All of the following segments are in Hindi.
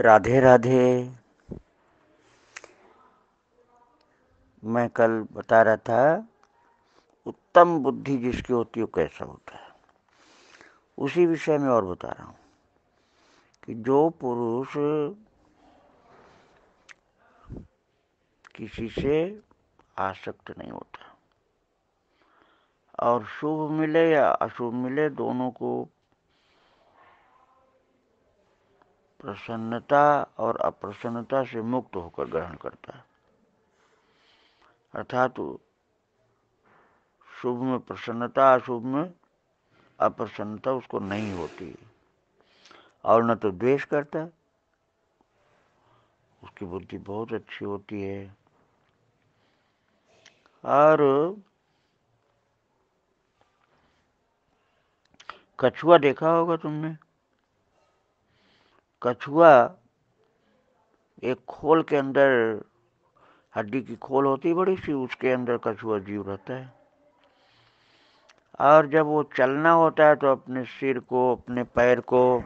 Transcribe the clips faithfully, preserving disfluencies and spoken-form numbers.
राधे राधे। मैं कल बता रहा था उत्तम बुद्धि जिसकी होती है वो कैसा होता है, उसी विषय में और बता रहा हूँ कि जो पुरुष किसी से आसक्त नहीं होता और शुभ मिले या अशुभ मिले दोनों को प्रसन्नता और अप्रसन्नता से मुक्त होकर ग्रहण करता है, अर्थात शुभ में प्रसन्नता अशुभ में अप्रसन्नता उसको नहीं होती और न तो द्वेष करता है। उसकी बुद्धि बहुत अच्छी होती है और कछुआ देखा होगा तुमने। कछुआ एक खोल के अंदर, हड्डी की खोल होती बड़ी सी, उसके अंदर कछुआ जीव रहता है और जब वो चलना होता है तो अपने सिर को, अपने पैर को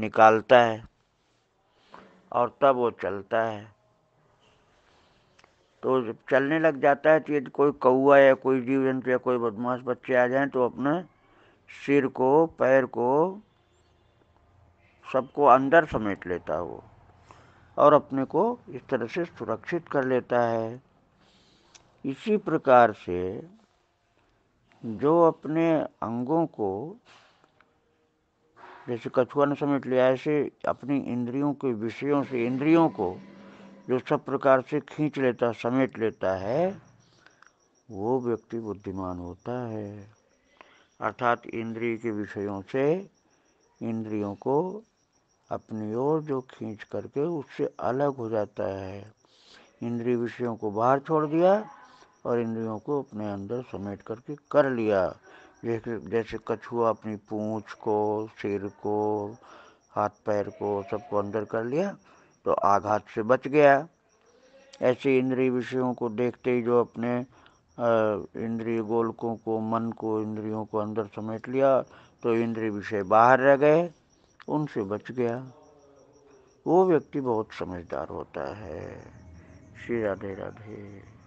निकालता है और तब वो चलता है। तो जब चलने लग जाता है तो यदि कोई कौआ या कोई जीव जंतु या कोई बदमाश बच्चे आ जाएं तो अपने सिर को, पैर को, सबको अंदर समेट लेता है वो और अपने को इस तरह से सुरक्षित कर लेता है। इसी प्रकार से जो अपने अंगों को, जैसे कछुआ ने समेट लिया, ऐसे अपनी इंद्रियों के विषयों से इंद्रियों को जो सब प्रकार से खींच लेता, समेट लेता है, वो व्यक्ति बुद्धिमान होता है। अर्थात इंद्रिय के विषयों से इंद्रियों को अपनी ओर जो खींच करके उससे अलग हो जाता है, इंद्रिय विषयों को बाहर छोड़ दिया और इंद्रियों को अपने अंदर समेट करके कर लिया। जैसे जैसे कछुआ अपनी पूँछ को, सिर को, हाथ पैर को सबको अंदर कर लिया तो आघात से बच गया। ऐसे इंद्रिय विषयों को देखते ही जो अपने इंद्रिय गोलकों को, मन को, इंद्रियों को अंदर समेट लिया तो इंद्रिय विषय बाहर रह गए, उनसे बच गया। वो व्यक्ति बहुत समझदार होता है। श्री राधे राधे।